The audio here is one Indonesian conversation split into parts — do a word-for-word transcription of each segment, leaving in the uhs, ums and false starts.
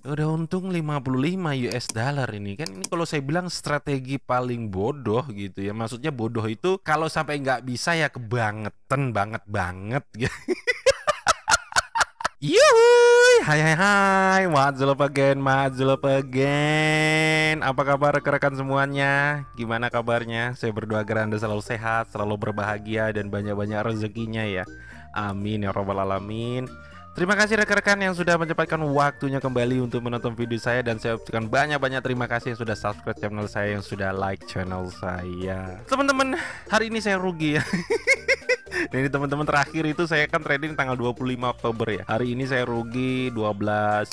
Udah untung lima puluh lima US dollar ini kan. Ini kalau saya bilang strategi paling bodoh gitu ya. Maksudnya bodoh itu kalau sampai nggak bisa ya kebangetan banget-banget gitu. Yuhuy, hai hai hai, what's up again, what's up again. Apa kabar rekan-rekan semuanya? Gimana kabarnya? Saya berdoa agar Anda selalu sehat, selalu berbahagia, dan banyak-banyak rezekinya ya. Amin ya robbal alamin. Terima kasih rekan-rekan yang sudah menyempatkan waktunya kembali untuk menonton video saya. Dan saya ucapkan banyak-banyak terima kasih yang sudah subscribe channel saya, yang sudah like channel saya. Teman-teman, hari ini saya rugi ya. Dan ini teman-teman, terakhir itu saya kan trading tanggal dua puluh lima Oktober ya. Hari ini saya rugi dua belas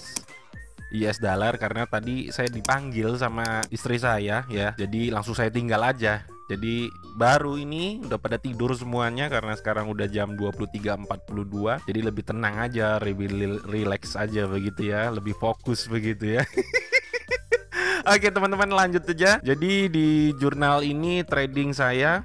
US dollar karena tadi saya dipanggil sama istri saya ya. Jadi langsung saya tinggal aja. Jadi baru ini udah pada tidur semuanya karena sekarang udah jam dua puluh tiga empat puluh dua. Jadi lebih tenang aja, lebih relax aja begitu ya, lebih fokus begitu ya. Oke teman-teman, lanjut aja. Jadi di jurnal ini trading saya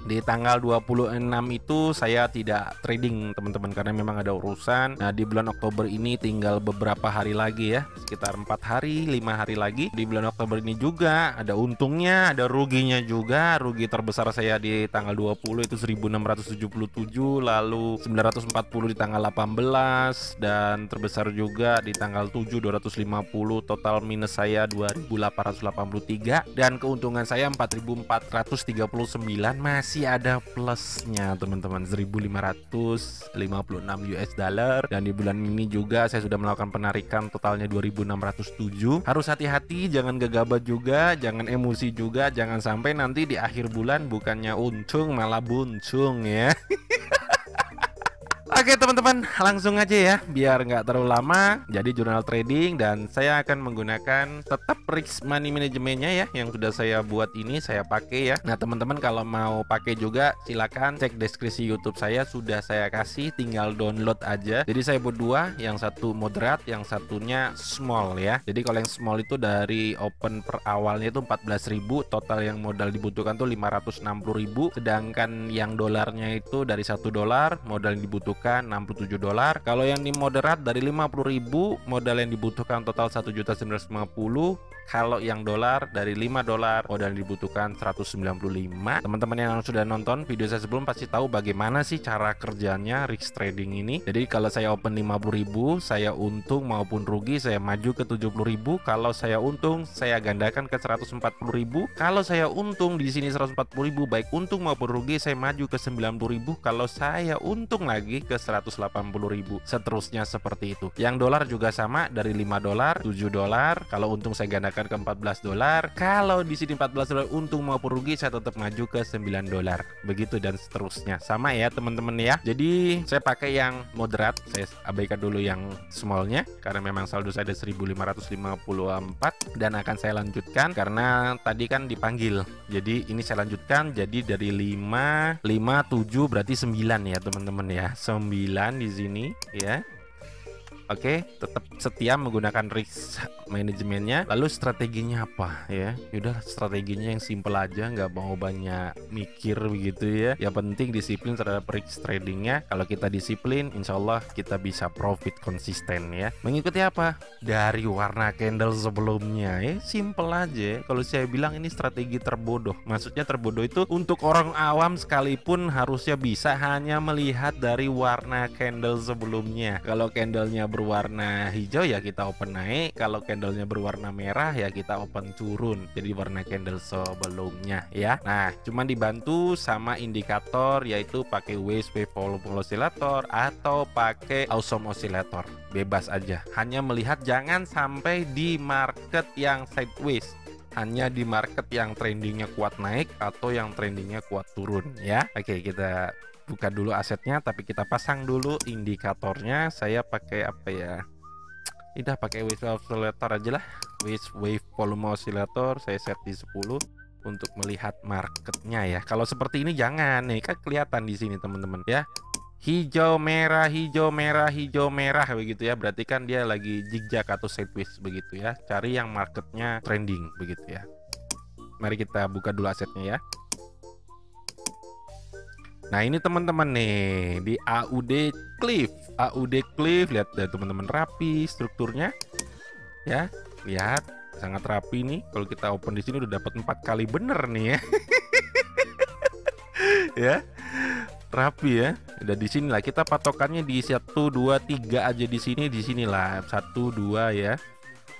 di tanggal dua puluh enam itu saya tidak trading teman-teman karena memang ada urusan. Nah di bulan Oktober ini tinggal beberapa hari lagi ya, sekitar empat hari lima hari lagi. Di bulan Oktober ini juga ada untungnya, ada ruginya juga. Rugi terbesar saya di tanggal dua puluh itu seribu enam ratus tujuh puluh tujuh, lalu sembilan ratus empat puluh di tanggal delapan belas, dan terbesar juga di tanggal tujuh dua ratus lima puluh. Total minus saya dua ribu delapan ratus delapan puluh tiga dan keuntungan saya empat ribu empat ratus tiga puluh sembilan. Mas masih ada plusnya teman-teman, seribu lima ratus lima puluh enam US dollar. Dan di bulan ini juga saya sudah melakukan penarikan totalnya dua ribu enam ratus tujuh. Harus hati-hati, jangan gegabah juga, jangan emosi juga, jangan sampai nanti di akhir bulan bukannya untung malah buncung ya. Oke teman-teman, langsung aja ya biar nggak terlalu lama. Jadi jurnal trading dan saya akan menggunakan tetap risk money manajemennya ya, yang sudah saya buat ini saya pakai ya. Nah teman-teman kalau mau pakai juga silakan cek deskripsi YouTube saya, sudah saya kasih, tinggal download aja. Jadi saya buat dua, yang satu moderate, yang satunya small ya. Jadi kalau yang small itu dari open per awalnya itu empat belas ribu, total yang modal dibutuhkan tuh lima ratus enam puluh ribu, sedangkan yang dolarnya itu dari satu dolar modal yang dibutuhkan enam puluh tujuh dolar. Kalau yang di moderat dari lima puluh ribu modal yang dibutuhkan total satu juta sembilan ratus lima puluh ribu. Kalau yang dolar dari lima dolar modal yang dibutuhkan seratus sembilan puluh lima. Teman-teman yang sudah nonton video saya sebelum pasti tahu bagaimana sih cara kerjanya risk trading ini. Jadi kalau saya open lima puluh ribu, saya untung maupun rugi saya maju ke tujuh puluh ribu. Kalau saya untung saya gandakan ke seratus empat puluh ribu. Kalau saya untung di sini seratus empat puluh ribu, baik untung maupun rugi saya maju ke sembilan puluh ribu. Kalau saya untung lagi ke seratus delapan puluh ribu. Seterusnya seperti itu. Yang dolar juga sama, dari lima dolar, tujuh dolar. Kalau untung saya gandakan ke empat belas dolar. Kalau di sini empat belas dolar untung maupun rugi saya tetap maju ke sembilan dolar. Begitu dan seterusnya. Sama ya teman-teman ya. Jadi saya pakai yang moderat. Saya abaikan dulu yang smallnya karena memang saldo saya ada seribu lima ratus lima puluh empat dan akan saya lanjutkan karena tadi kan dipanggil. Jadi ini saya lanjutkan. Jadi dari lima lima tujuh berarti sembilan ya teman-teman ya. sembilan di sini ya. Oke, tetap setia menggunakan risk manajemennya. Lalu strateginya apa ya? Yaudah, strateginya yang simple aja, nggak mau banyak mikir begitu ya. Yang penting disiplin terhadap risk tradingnya. Kalau kita disiplin, insya Allah kita bisa profit konsisten ya. Mengikuti apa? Dari warna candle sebelumnya ya, simple aja. Kalau saya bilang ini strategi terbodoh. Maksudnya terbodoh itu untuk orang awam sekalipun harusnya bisa hanya melihat dari warna candle sebelumnya. Kalau candlenya ber berwarna hijau ya kita open naik, kalau candlenya berwarna merah ya kita open turun, jadi warna candle sebelumnya ya. Nah cuman dibantu sama indikator, yaitu pakai Waves Wave Volume Oscillator atau pakai Awesome Oscillator, bebas aja, hanya melihat, jangan sampai di market yang sideways, hanya di market yang trendingnya kuat naik atau yang trendingnya kuat turun ya. Oke, kita buka dulu asetnya, tapi kita pasang dulu indikatornya. Saya pakai apa ya? Udah, pakai Wave Oscillator aja lah. Wave Wave Volume Oscillator saya set di sepuluh untuk melihat marketnya ya. Kalau seperti ini jangan, nih kan kelihatan di sini teman-teman ya. Hijau merah hijau merah hijau merah begitu ya, berarti kan dia lagi zigzag atau sideways begitu ya. Cari yang marketnya trending begitu ya. Mari kita buka dulu asetnya ya. Nah ini teman-teman nih di A U D Cliff, A U D Cliff, lihat deh teman-teman, rapi strukturnya. ya. Lihat, sangat rapi nih. Kalau kita open di sini udah dapat empat kali bener nih ya. Ya, rapi ya. Udah di sini lah kita patokannya di satu dua tiga aja di sini, di sinilah satu dua ya.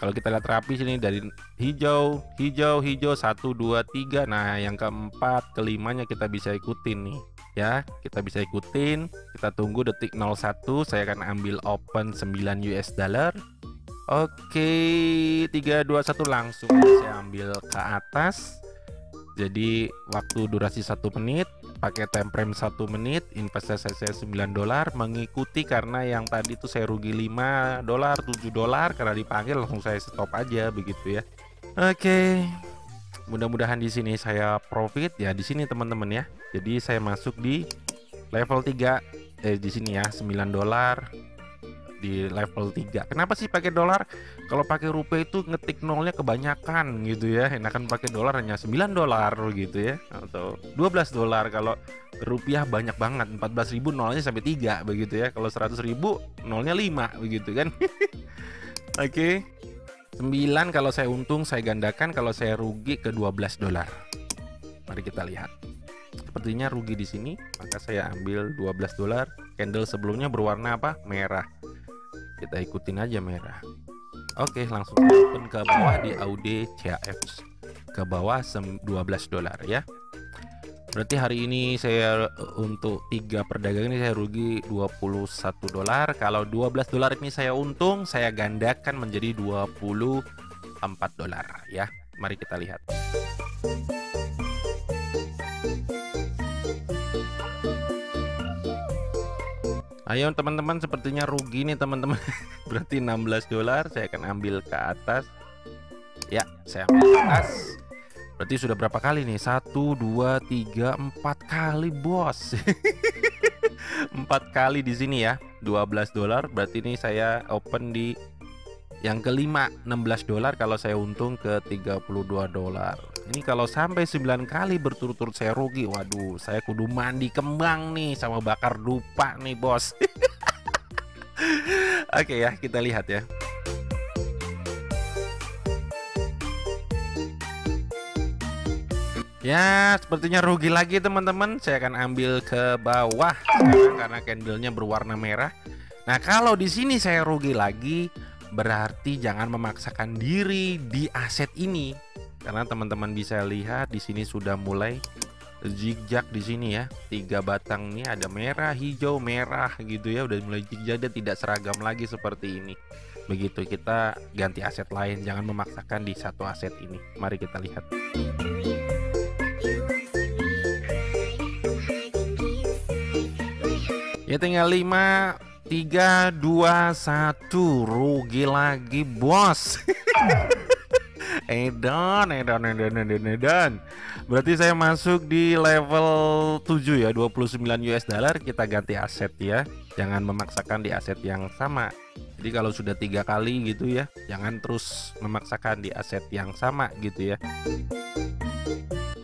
Kalau kita lihat rapi sini dari hijau, hijau, hijau satu dua tiga. Nah, yang keempat, kelimanya kita bisa ikutin nih. Ya, kita bisa ikutin. Kita tunggu detik nol satu, saya akan ambil open sembilan U S dollar. Oke, tiga dua satu langsung saya ambil ke atas. Jadi waktu durasi satu menit, pakai time frame satu menit, investasi saya sembilan dolar, mengikuti karena yang tadi itu saya rugi lima dolar, tujuh dolar karena dipanggil, langsung saya stop aja begitu ya. Oke. Mudah-mudahan di sini saya profit ya di sini teman-teman ya. Jadi saya masuk di level tiga eh di sini ya, sembilan dolar di level tiga. Kenapa sih pakai dolar? Kalau pakai rupiah itu ngetik nolnya kebanyakan gitu ya. Enakan pakai dolar hanya sembilan dolar gitu ya, atau dua belas dolar. Kalau rupiah banyak banget, empat belas ribu nolnya sampai tiga begitu ya. Kalau seratus ribu nolnya lima begitu kan. Oke. sembilan kalau saya untung saya gandakan, kalau saya rugi ke dua belas dolar. Mari kita lihat. Sepertinya rugi di sini, maka saya ambil dua belas dolar. Candle sebelumnya berwarna apa? Merah. Kita ikutin aja merah. Oke, langsung open ke bawah di Audi C A F ke bawah dua belas dolar ya. Berarti hari ini saya untuk tiga perdagangan ini saya rugi dua puluh satu dolar. Kalau dua belas dolar ini saya untung, saya gandakan menjadi dua puluh empat dolar ya. Mari kita lihat. Ayo teman-teman, sepertinya rugi nih teman-teman. Berarti enam belas dolar saya akan ambil ke atas. Ya, saya ambil ke atas. Berarti sudah berapa kali nih? satu dua tiga empat kali, bos. empat kali di sini ya. dua belas dolar. Berarti ini saya open di yang kelima enam belas dolar, kalau saya untung ke tiga puluh dua dolar. Ini kalau sampai sembilan kali berturut-turut saya rugi. Waduh, saya kudu mandi kembang nih sama bakar dupa nih, bos. Oke ya, kita lihat ya. Ya, sepertinya rugi lagi teman-teman. Saya akan ambil ke bawah sekarang karena candlenya berwarna merah. Nah, kalau di sini saya rugi lagi, berarti jangan memaksakan diri di aset ini. Karena teman-teman bisa lihat di sini sudah mulai zigzag di sini ya. Tiga batang ini ada merah, hijau, merah gitu ya. Udah mulai zigzag, dia tidak seragam lagi seperti ini. Begitu kita ganti aset lain, jangan memaksakan di satu aset ini. Mari kita lihat. Ya tinggal lima tiga dua satu, rugi lagi bos. Edan, edan, edan, edan, edan. Berarti saya masuk di level tujuh ya, dua puluh sembilan U S dollar. Kita ganti aset ya. Jangan memaksakan di aset yang sama. Jadi kalau sudah tiga kali gitu ya, jangan terus memaksakan di aset yang sama gitu ya.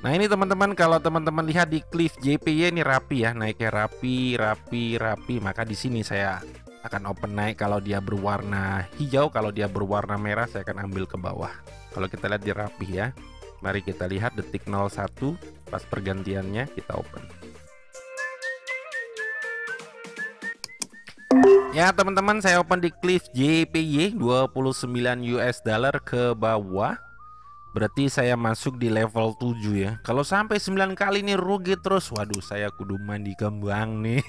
Nah ini teman-teman, kalau teman-teman lihat di Cliff J P Y ini rapi ya, naiknya rapi, rapi, rapi. Maka di sini saya akan open naik kalau dia berwarna hijau, kalau dia berwarna merah saya akan ambil ke bawah. Kalau kita lihat di rapi ya, mari kita lihat detik nol satu pas pergantiannya kita open. Ya teman-teman, saya open di Cliff J P Y dua puluh sembilan U S dollar ke bawah. Berarti saya masuk di level tujuh ya. Kalau sampai sembilan kali ini rugi terus, waduh saya kudu mandi kembang nih.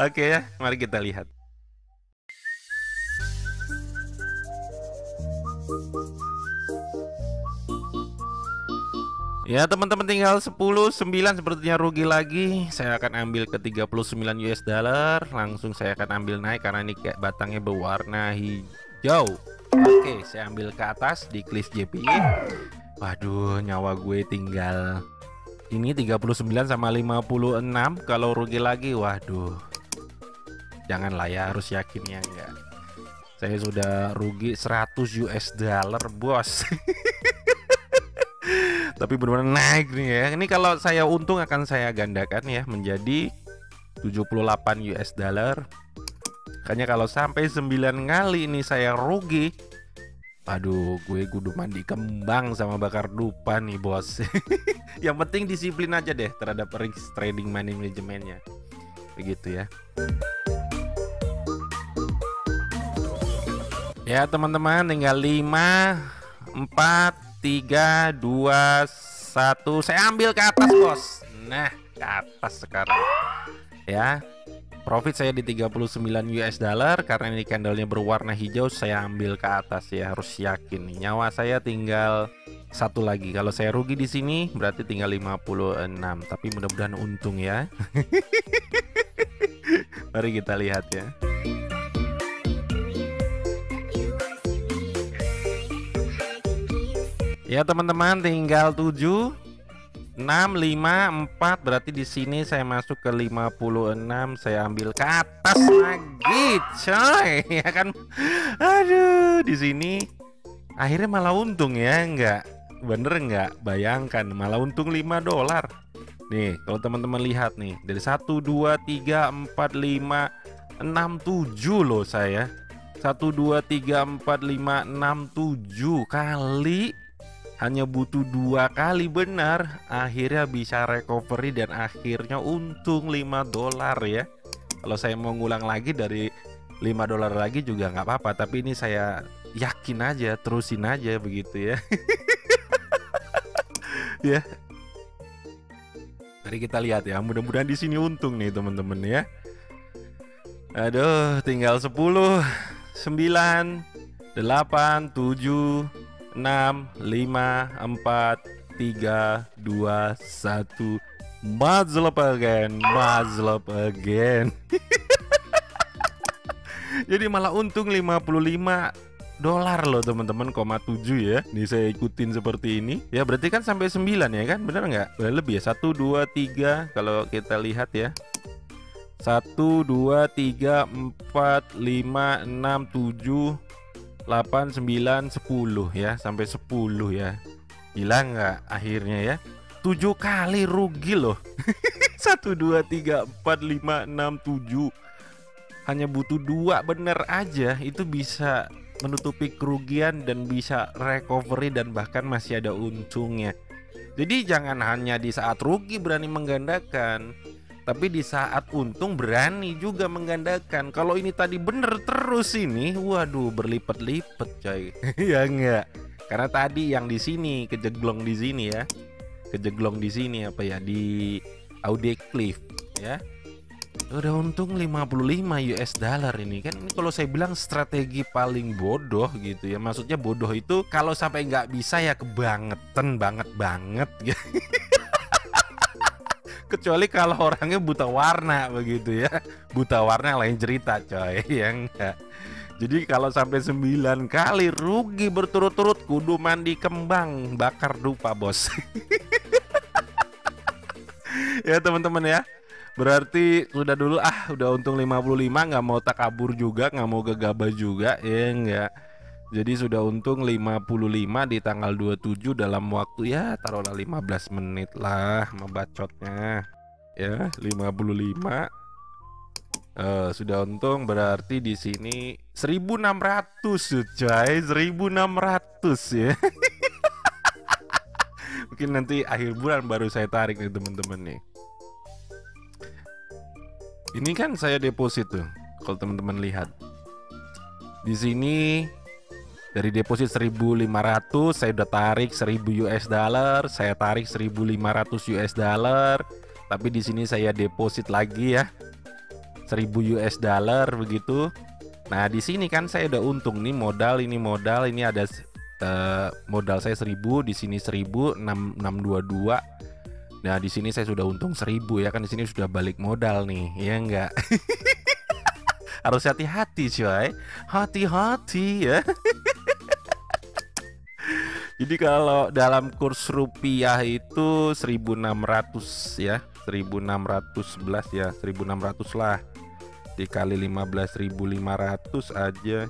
Oke ya, mari kita lihat. Ya teman-teman, tinggal sepuluh sembilan, sepertinya rugi lagi. Saya akan ambil ke tiga puluh sembilan U S dollar. Langsung saya akan ambil naik karena ini kayak batangnya berwarna hijau. Oke, saya ambil ke atas di Cliff J P Y. Waduh, nyawa gue tinggal ini tiga puluh sembilan sama lima puluh enam. Kalau rugi lagi, waduh. Janganlah ya, harus yakinnya enggak. Saya sudah rugi seratus U S dollar, bos. Tapi benar-benar naik nih ya. Ini kalau saya untung akan saya gandakan ya menjadi tujuh puluh delapan U S dollar. Makanya kalau sampai sembilan kali ini saya rugi, aduh, gue kudu mandi kembang sama bakar dupa nih, bos. Yang penting disiplin aja deh terhadap risk trading money manajemennya, begitu ya. Ya teman-teman, tinggal lima, empat, tiga, dua, satu. Saya ambil ke atas, bos. Nah, ke atas sekarang. Ya. Profit saya di tiga puluh sembilan US dollar karena ini candlenya berwarna hijau, saya ambil ke atas ya, harus yakin. Nyawa saya tinggal satu lagi. Kalau saya rugi di sini berarti tinggal lima puluh enam, tapi mudah-mudahan untung ya. Mari kita lihat ya. Ya teman-teman, tinggal tujuh, enam, lima, empat, berarti di sini saya masuk ke lima puluh enam, saya ambil ke atas lagi, coy. Ya kan, aduh, di sini akhirnya malah untung ya, enggak bener, enggak, bayangkan malah untung lima dolar. Nih, kalau teman-teman lihat nih, dari satu, dua, tiga, empat, lima, enam, tujuh loh saya. satu, dua, tiga, empat, lima, enam, tujuh kali. Hanya butuh dua kali benar, akhirnya bisa recovery dan akhirnya untung lima dolar ya. Kalau saya mau ngulang lagi dari lima dolar lagi juga nggak apa-apa, tapi ini saya yakin aja, terusin aja begitu ya. Ya. Mari kita lihat ya, mudah-mudahan di sini untung nih teman-teman ya. Aduh, tinggal sepuluh, sembilan, delapan, tujuh, enam, lima, empat, tiga, dua, satu. Muzzle up again, muzzle up again. Jadi malah untung lima puluh lima dolar loh teman-teman, koma tujuh ya. Nih saya ikutin seperti ini. Ya berarti kan sampai sembilan ya kan, bener nggak? Lebih ya, satu, dua, tiga. Kalau kita lihat ya, satu, dua, tiga, empat, lima, enam, tujuh, delapan, sembilan, sepuluh ya, sampai sepuluh ya. Gila nggak akhirnya ya? tujuh kali rugi loh. satu, dua, tiga, empat, lima, enam, tujuh. Hanya butuh dua bener aja, itu bisa menutupi kerugian dan bisa recovery dan bahkan masih ada untungnya. Jadi jangan hanya di saat rugi berani menggandakan, tapi di saat untung berani juga menggandakan. Kalau ini tadi bener terus ini, waduh, berlipat-lipat coy. Ya enggak, karena tadi yang di sini kejeglong di sini ya, kejeglong di sini apa ya, di Audiocliff ya. Udah untung lima puluh lima US dollar ini kan. Ini kalau saya bilang strategi paling bodoh gitu ya. Maksudnya bodoh itu kalau sampai nggak bisa ya kebangetan banget banget. Kecuali kalau orangnya buta warna begitu ya. Buta warna lain cerita coy, ya enggak. Jadi kalau sampai sembilan kali rugi berturut-turut, kudu mandi kembang bakar dupa, bos. Ya teman-teman ya, berarti udah dulu ah, udah untung lima puluh lima, nggak mau takabur juga, nggak mau gegabah juga, ya enggak. Jadi sudah untung lima puluh lima di tanggal dua puluh tujuh dalam waktu ya taruhlah lima belas menit lah membacotnya ya. Lima puluh lima uh, sudah untung, berarti di sini seribu enam ratus coy, seribu enam ratus ya. Mungkin nanti akhir bulan baru saya tarik nih teman-teman nih. Ini kan saya deposit tuh, kalau teman-teman lihat di sini. Dari deposit seribu lima ratus saya udah tarik seribu US dollar, saya tarik seribu lima ratus US dollar, tapi di sini saya deposit lagi ya. seribu US dollar begitu. Nah, di sini kan saya udah untung nih, modal ini modal ini ada eh, modal saya seribu, di sini seribu enam ratus dua puluh dua. Nah, di sini saya sudah untung seribu ya kan, di sini sudah balik modal nih. Ya enggak? Harus hati-hati coy. Hati-hati ya. Jadi kalau dalam kurs rupiah itu seribu enam ratus ya, seribu enam ratus sebelas ya, seribu enam ratus lah. Dikali lima belas ribu lima ratus aja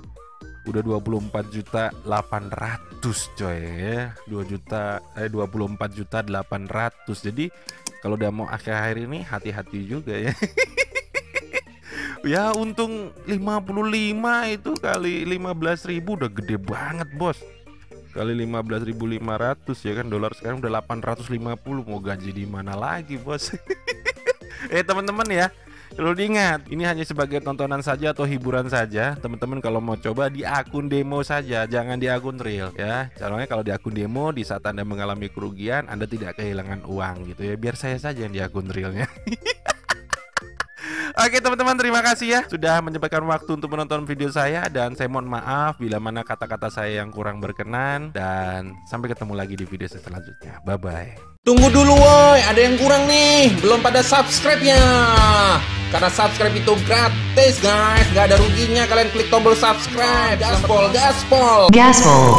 udah dua puluh empat juta delapan ratus coy ya. dua juta eh dua puluh empat juta delapan ratus. Jadi kalau udah mau akhir-akhir ini hati-hati juga ya. Ya untung lima puluh lima itu kali lima belas ribu udah gede banget bos. Kali lima belas ribu lima ratus ya kan, dolar sekarang udah delapan ratus lima puluh, mau gaji di mana lagi bos. Eh teman-teman ya, perlu diingat, ini hanya sebagai tontonan saja atau hiburan saja. Teman-teman kalau mau coba di akun demo saja, jangan di akun real ya. Soalnya kalau di akun demo, di saat Anda mengalami kerugian, Anda tidak kehilangan uang gitu ya. Biar saya saja yang di akun realnya. Oke teman-teman, terima kasih ya sudah menyempatkan waktu untuk menonton video saya. Dan saya mohon maaf bila mana kata-kata saya yang kurang berkenan. Dan sampai ketemu lagi di video saya selanjutnya. Bye-bye. Tunggu dulu woi, ada yang kurang nih, belum pada subscribe-nya. Karena subscribe itu gratis guys, nggak ada ruginya kalian klik tombol subscribe. Gaspol, gaspol, gaspol.